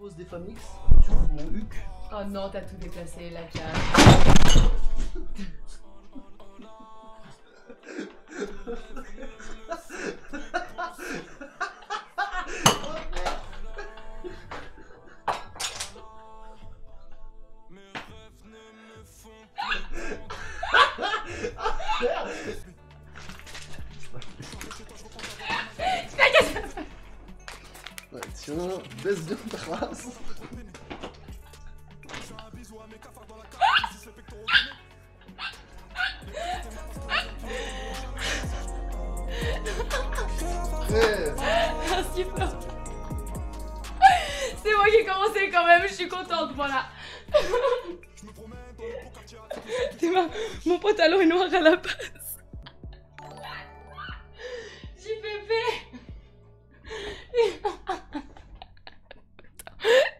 pose des femmes X, tu ouvres mon HUC. Oh non, t'as tout déplacé, la cave. Tiens, baisse bien ta race. Merci Flo. C'est moi qui ai commencé quand même, je suis contente, voilà. T'es mon pantalon est noir à la passe. JPP.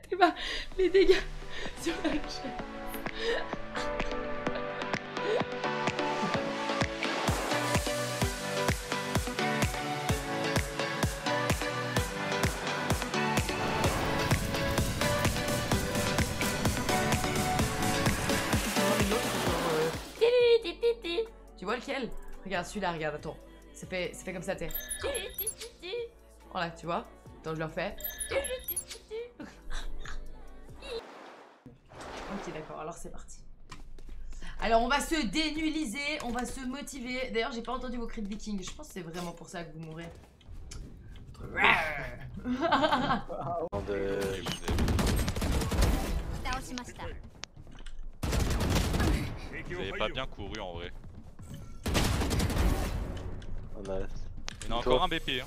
T'es pas les dégâts sur la chaîne. Tu vois lequel? Regarde, celui-là, regarde, attends. Ça fait comme ça, t'es. Voilà, tu vois? Attends, je le refais. Ok, d'accord, alors c'est parti. Alors, on va se dénuliser, on va se motiver. D'ailleurs, j'ai pas entendu vos cris de viking. Je pense que c'est vraiment pour ça que vous mourrez. Vous avez pas bien couru en vrai. On a... Il y en a encore un BP hein.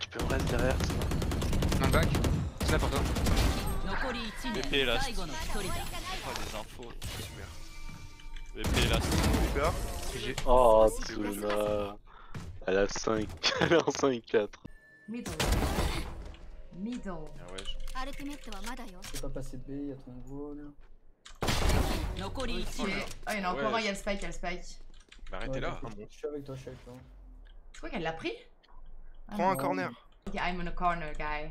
Tu peux me rester derrière ça. Un back. C'est là pour toi. BP est là. Oh des infos. Super. BP est là. Super. Oh Tula. Elle a 5. Elle est en 5-4. Middle. Middle. Ah ouais. C'est pas passé B, il y a ton goal. Ah, il y en a encore un, il y a le spike, Mais arrêtez là. Je suis avec toi, Tu crois qu'elle l'a pris? Prends un corner. Ok, I'm on a corner, guy.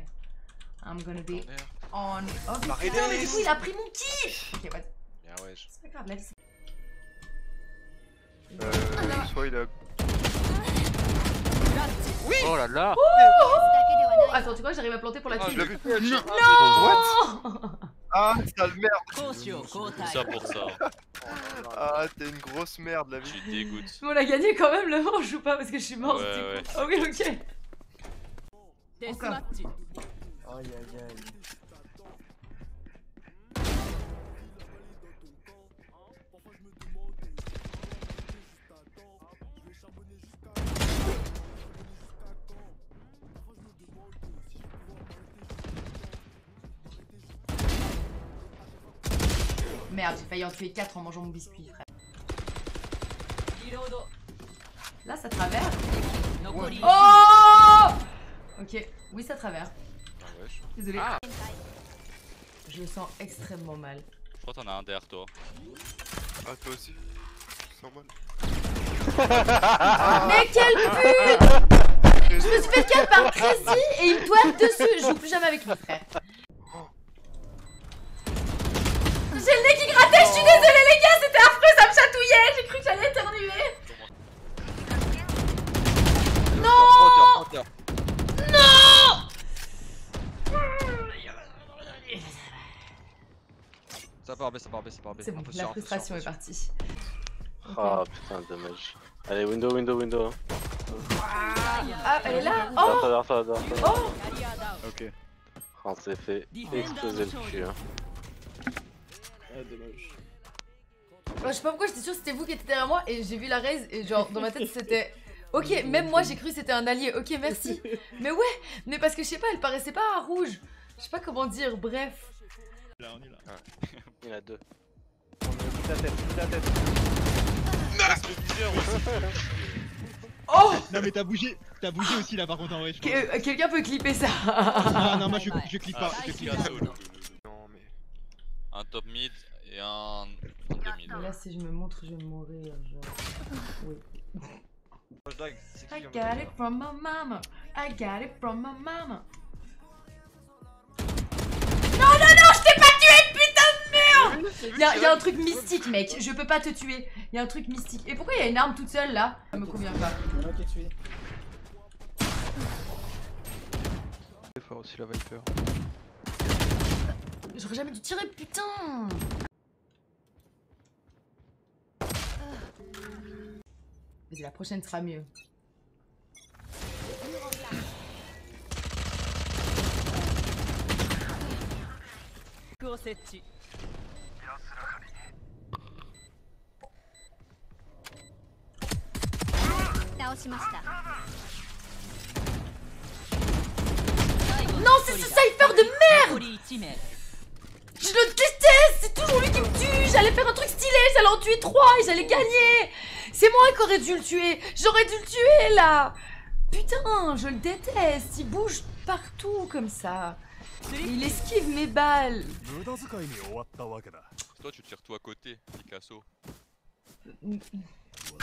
I'm gonna be on. Oh putain, mais du coup, il a pris mon kiff. Ok, vas-y. Bien, ouais. C'est pas grave, laisse. Soit il a. Oui! Oh là là! Attends, tu vois, j'arrive à planter pour la tuer. Non! Ah, sale merde! Tout ça pour ça. Ah, t'es une grosse merde la vie. Tu dégoûtes. On a gagné quand même le manche ou pas? Parce que je suis morte. Ouais, ouais. Ok, ok. Encore. Aïe aïe aïe. Merde, j'ai failli en tuer 4 en mangeant mon biscuit, frère. Là, ça traverse. Ouais. Oh! Ok, oui, ça traverse. Désolé. Ah. Je le sens extrêmement mal. Je crois que t'en as un derrière toi. Ah, toi aussi. Je sens mal. Mais quelle pute! Je me suis fait 4 par Crazy et il me toile dessus. Je joue plus jamais avec lui, frère. J'ai le nez qui grattait, je suis désolée les gars, c'était affreux, ça me chatouillait, j'ai cru que j'allais éternuer. Non. Non. Ça part B. C'est bon, la frustration est partie. Oh putain, dommage. Allez, window. Ah, elle est là. Oh. Ok. On s'est fait exploser le cul hein. Ah, dommage. Je sais pas pourquoi, j'étais sûre que c'était vous qui étiez derrière moi et j'ai vu la raise et genre dans ma tête c'était ok, même moi j'ai cru que c'était un allié, ok merci. Mais ouais, mais parce que je sais pas, elle paraissait pas rouge. Je sais pas comment dire, bref. Là on est là. Ouais. Il y en a deux. On a toute la tête. Oh! Non mais t'as bougé aussi là par contre en vrai. Quelqu'un peut clipper ça? Ah non, moi je clip pas. Un top mid et un demi. Là si je me montre je vais mourir genre. Oui. I got it from my mama. I got it from my mama. Non, non, non, je t'ai pas tué, putain de merde! Y'a un truc mystique, mec. Je peux pas te tuer. Y'a un truc mystique. Et pourquoi y'a une arme toute seule là? Ça me convient pas. C'est fort aussi la Viper. J'aurais jamais dû tirer, putain! Vas-y, la prochaine sera mieux. Non, c'est ce cypher de merde! Je le déteste, c'est toujours lui qui me tue. J'allais faire un truc stylé, j'allais en tuer 3 et j'allais gagner. C'est moi qui aurais dû le tuer. J'aurais dû le tuer là. Putain, je le déteste. Il bouge partout comme ça. Il esquive mes balles. Toi, tu tires tout à côté, Picasso.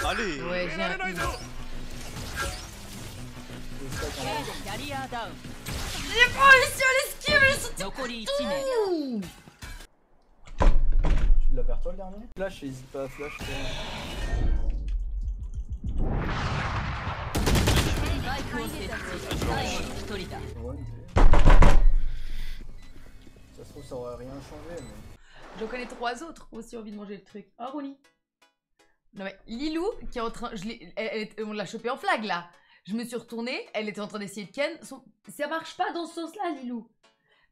Allez. Ouais, j'ai un... J'ai pas réussi à l'esquiver, je suis tout. Tu l'as perdu toi le dernier? Flash, hésite pas à flash. Ça se trouve ça aurait rien changé mais... Je connais 3 autres aussi envie de manger le truc. Oh Ronnie. Non mais Lilou qui est en train... on l'a chopé en flag là. Je me suis retournée, elle était en train d'essayer de ken. Ça marche pas dans ce sens-là, Lilou.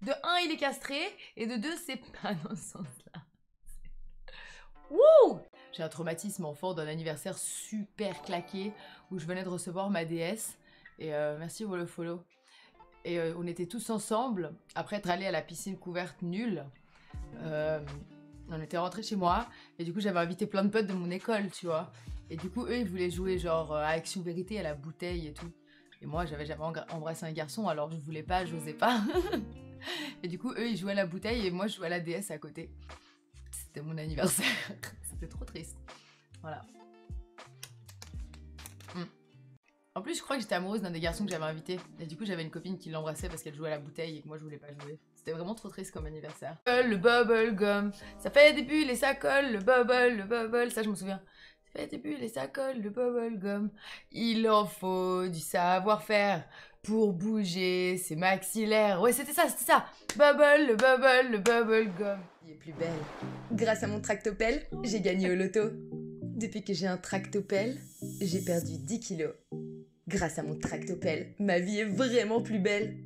De 1, il est castré, et de 2, c'est pas dans ce sens-là. Wouh! J'ai un traumatisme enfant d'un anniversaire super claqué où je venais de recevoir ma DS. Et merci pour le follow. Et on était tous ensemble, après être allés à la piscine couverte nulle. On était rentrés chez moi, et du coup, j'avais invité plein de potes de mon école, tu vois. Et du coup, eux, ils voulaient jouer genre à Action Vérité, à la bouteille et tout. Et moi, j'avais jamais embrassé un garçon, alors je voulais pas, j'osais pas. Et du coup, eux, ils jouaient à la bouteille et moi, je jouais à la DS à côté. C'était mon anniversaire. C'était trop triste. Voilà. En plus, je crois que j'étais amoureuse d'un des garçons que j'avais invité. Et du coup, j'avais une copine qui l'embrassait parce qu'elle jouait à la bouteille et que moi, je voulais pas jouer. C'était vraiment trop triste comme anniversaire. Le bubble gum, ça fait des bulles et ça colle. Le bubble, ça, je me souviens. Fais des bulles et ça colle le bubblegum. Il en faut du savoir-faire pour bouger ses maxillaires. Ouais, c'était ça, c'était ça. Bubble, le bubble, le bubblegum. Il est plus belle. Grâce à mon tractopelle, j'ai gagné au loto. Depuis que j'ai un tractopelle, j'ai perdu 10 kilos. Grâce à mon tractopelle, ma vie est vraiment plus belle.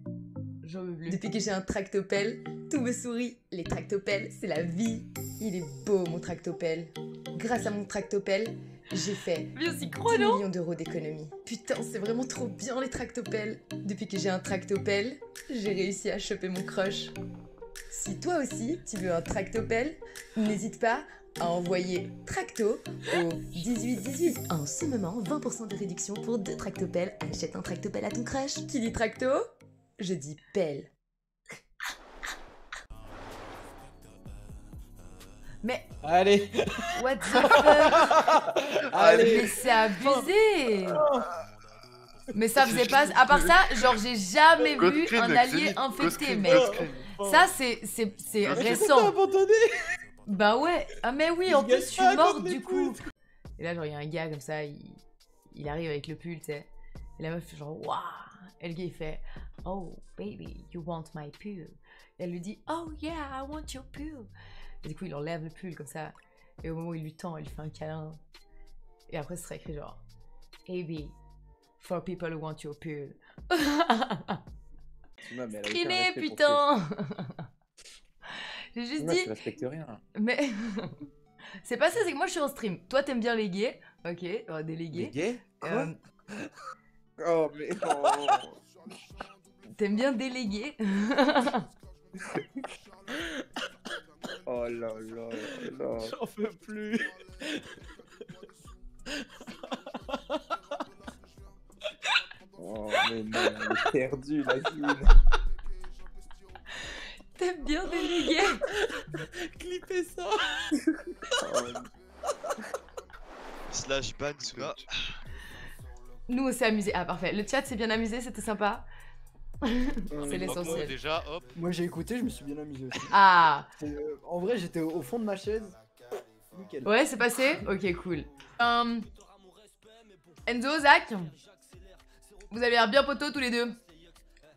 Depuis que j'ai un tractopelle, tout me sourit. Les tractopelles, c'est la vie. Il est beau, mon tractopelle. Grâce à mon tractopelle, j'ai fait 10 millions d'euros d'économie. Putain, c'est vraiment trop bien les tractopelles. Depuis que j'ai un tractopelle, j'ai réussi à choper mon crush. Si toi aussi, tu veux un tractopelle, n'hésite pas à envoyer Tracto au 1818. En ce moment, 20% de réduction pour 2 tractopelles. Achète un tractopelle à ton crush. Qui dit Tracto? Je dis pelle. Mais... Allez. What the fuck. Allez. Mais c'est abusé. Mais ça faisait pas... À part ça, genre j'ai jamais vu un allié infecté, mec. Ça, c'est récent. Bah ouais. Ah mais oui, en plus, je suis morte du coup. Et là, genre, il y a un gars comme ça, il arrive avec le pull, tu sais. Et la meuf, fait genre, waouh. Et le gars, il fait, oh, baby, you want my pull. Et elle lui dit, oh yeah, I want your pull. Et du coup, il enlève le pull comme ça. Et au moment où il lui tend, il lui fait un câlin. Et après, ce serait écrit genre AB, for people who want your pull. Screené, putain. J'ai juste dit. Tu respectes rien. Mais c'est pas ça, c'est que moi je suis en stream. Toi, t'aimes bien les gays. Ok, des les gays. Les gays oh, mais. Oh. T'aimes bien déléguer. Oh là là là. J'en peux plus. Oh mais non, j'ai perdu la fille. T'aimes bien déléguer. Clipez ça. Slash ban Suna. Nous, on s'est amusés. Ah, parfait. Le chat s'est bien amusé, c'était sympa. C'est l'essentiel. Déjà, hop. Moi, j'ai écouté, je me suis bien amusé aussi. Ah. En vrai, j'étais au fond de ma chaise. Nickel. Ouais, c'est passé. Ok, cool. Enzo, Zach, vous avez l'air bien poteaux tous les deux.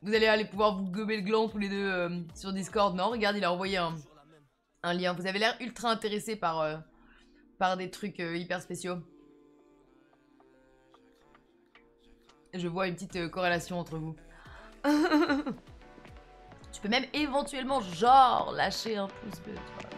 Vous allez aller pouvoir vous gober le gland tous les deux sur Discord. Non, regarde, il a envoyé un lien. Vous avez l'air ultra intéressé par des trucs hyper spéciaux. Je vois une petite corrélation entre vous. Tu peux même éventuellement, genre, lâcher un pouce bleu, tu vois.